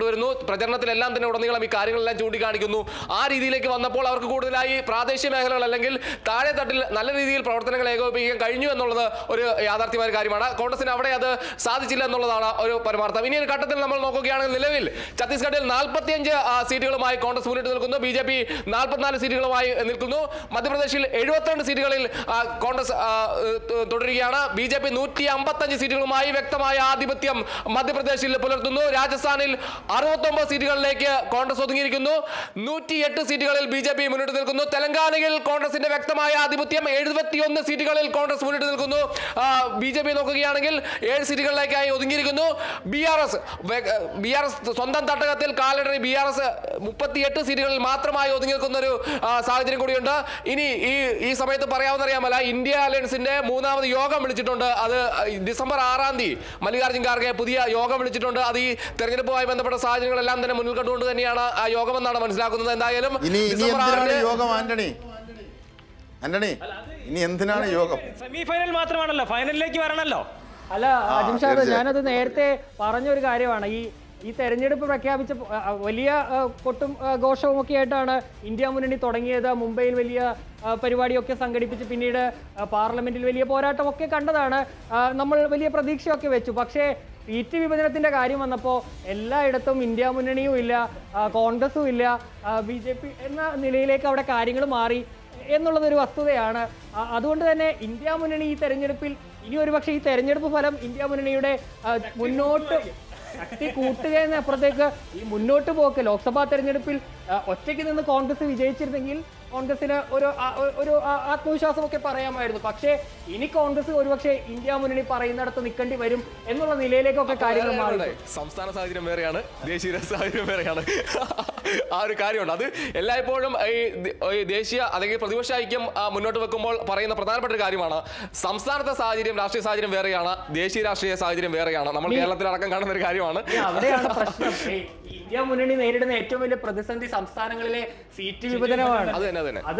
കൊണ്ടുവരുന്നു. പ്രചരണത്തിലെല്ലാം തന്നെ ഉടനീളം ഈ കാര്യങ്ങളെല്ലാം ചൂണ്ടിക്കാണിക്കുന്നു. ആ രീതിയിലേക്ക് വന്നപ്പോൾ അവർക്ക് കൂടുതലായി പ്രാദേശിക മേഖലകൾ അല്ലെങ്കിൽ താഴെ തട്ടിൽ നല്ല രീതിയിൽ പ്രവർത്തനങ്ങൾ ഏകോപിപ്പിക്കാൻ കഴിഞ്ഞു എന്നുള്ളത് ഒരു യാഥാർത്ഥ്യമായ കാര്യമാണ്. കോൺഗ്രസിന് അവിടെ അത് സാധിച്ചില്ല എന്നുള്ളതാണ് ഒരു പരമാർത്ഥം. ഇനി ഒരു ഘട്ടത്തിൽ നമ്മൾ നോക്കുകയാണെങ്കിൽ നിലവിൽ ഛത്തീസ്ഗഡിൽ 45 സീറ്റുകളുമായി കോൺഗ്രസ് മുന്നിട്ട് നിൽക്കുന്നു. ബി ജെ പി 44 സീറ്റുകളുമായി നിൽക്കുന്നു. മധ്യപ്രദേശിൽ 72 സീറ്റുകളിൽ കോൺഗ്രസ് തുടരുകയാണ്. ബി ജെ പി 155 സീറ്റുകളുമായി വ്യക്തമായ ആധിപത്യം മധ്യപ്രദേശിൽ പുലർത്തുന്നു. രാജസ്ഥാനിൽ 69 സീറ്റുകളിലേക്ക് കോൺഗ്രസ് ഒതുങ്ങിയിരിക്കുന്നു. 108 സീറ്റുകളിൽ ബി ജെ പി മുന്നിട്ട് നിൽക്കുന്നു. തെലങ്കാനയിൽ കോൺഗ്രസിന്റെ വ്യക്തമായ ആധിപത്യം 71 സീറ്റുകളിൽ കോൺഗ്രസ് മുന്നിട്ട് നിൽക്കുന്നു. ബി ജെ പി നോക്കുകയാണെങ്കിൽ 7 സീറ്റുകളിലേക്കായി ഒതുങ്ങിയിരിക്കുന്നു. ബി ആർ എസ് സ്വന്തം തട്ടകത്തിൽ കാലടറി BRS 38 സീറ്റുകളിൽ മാത്രമായി ഒതുങ്ങി നിൽക്കുന്ന ഒരു സാഹചര്യം കൂടിയുണ്ട്. ഇനി ഈ സമയത്ത് പറയാവുന്നറിയാമല്ല, ഇന്ത്യ അലയൻസിന്റെ 3ാമത് യോഗം വിളിച്ചിട്ടുണ്ട്. അത് December 6 മല്ലികാർജ്ജുൻ ഖാർഗെ പുതിയ യോഗം വിളിച്ചിട്ടുണ്ട്. അത് ഈ തെരഞ്ഞെടുപ്പുമായി ബന്ധപ്പെട്ട സാഹചര്യങ്ങളെല്ലാം തന്നെ മുന്നിൽ കണ്ടുകൊണ്ട് തന്നെയാണ് ആ യോഗം എന്നാണ് മനസ്സിലാക്കുന്നത്. എന്തായാലും ഇനി എന്തിനാണ് യോഗം? സെമിഫൈനൽ മാത്രമാണല്ലോ, ഫൈനലിലേക്ക് വരണല്ലോ. അല്ല അജിം ഷാദ്, ഞാനത് നേരത്തെ പറഞ്ഞൊരു കാര്യമാണ്. ഈ തെരഞ്ഞെടുപ്പ് പ്രഖ്യാപിച്ച വലിയ കൊട്ടും ഘോഷവും ഒക്കെ ആയിട്ടാണ് ഇന്ത്യ മുന്നണി തുടങ്ങിയത്. മുംബൈയിൽ വലിയ പരിപാടിയൊക്കെ സംഘടിപ്പിച്ച് പിന്നീട് പാർലമെന്റിൽ വലിയ പോരാട്ടമൊക്കെ കണ്ടതാണ്. നമ്മൾ വലിയ പ്രതീക്ഷയൊക്കെ വെച്ചു. പക്ഷേ സീറ്റ് വിഭജനത്തിന്റെ കാര്യം വന്നപ്പോൾ എല്ലായിടത്തും ഇന്ത്യ മുന്നണിയും ഇല്ല, കോൺഗ്രസും ഇല്ല, BJP എന്ന നിലയിലേക്ക് അവിടെ കാര്യങ്ങൾ മാറി എന്നുള്ളതൊരു വസ്തുതയാണ്. അതുകൊണ്ട് തന്നെ ഇന്ത്യ മുന്നണി ഈ തെരഞ്ഞെടുപ്പിൽ ഇനി ഒരുപക്ഷെ ഈ തെരഞ്ഞെടുപ്പ് ഫലം ഇന്ത്യ മുന്നണിയുടെ മുന്നോട്ട് ശക്തി കൂട്ടുക എന്നപ്പുറത്തേക്ക് ഈ മുന്നോട്ട് പോക്ക്, ലോക്സഭാ തെരഞ്ഞെടുപ്പിൽ ഒറ്റയ്ക്ക് നിന്ന് കോൺഗ്രസ് വിജയിച്ചിരുന്നെങ്കിൽ കോൺഗ്രസിന് ഒരു ആത്മവിശ്വാസമൊക്കെ പറയാമായിരുന്നു. പക്ഷേ ഇനി കോൺഗ്രസ് ഒരുപക്ഷെ ഇന്ത്യ മുന്നണി പറയുന്നിടത്ത് നിൽക്കേണ്ടി വരും എന്നുള്ള നിലയിലേക്കൊക്കെ കാര്യങ്ങൾ മാറി. സംസ്ഥാന സാഹചര്യം വേറെയാണ്, ദേശീയ സാഹചര്യം വേറെയാണ്. ആ ഒരു കാര്യമുണ്ട്. അത് എല്ലായ്പ്പോഴും ഈ ദേശീയ അല്ലെങ്കിൽ പ്രതിപക്ഷ ഐക്യം മുന്നോട്ട് വെക്കുമ്പോൾ പറയുന്ന പ്രധാനപ്പെട്ട ഒരു കാര്യമാണ്. സംസ്ഥാനത്തെ സാഹചര്യം, രാഷ്ട്രീയ സാഹചര്യം വേറെയാണ്, ദേശീയ രാഷ്ട്രീയ സാഹചര്യം വേറെയാണ്. നമ്മൾ കേരളത്തിലടക്കം കാണുന്ന ഒരു കാര്യമാണ്. അവിടെയാണ് പ്രശ്നം. ഇന്ത്യ മുന്നണി നേരിടുന്ന ഏറ്റവും വലിയ പ്രതിസന്ധി സംസ്ഥാനങ്ങളിലെ സീറ്റ് വിഭജനമാണ്. അത് തന്നെ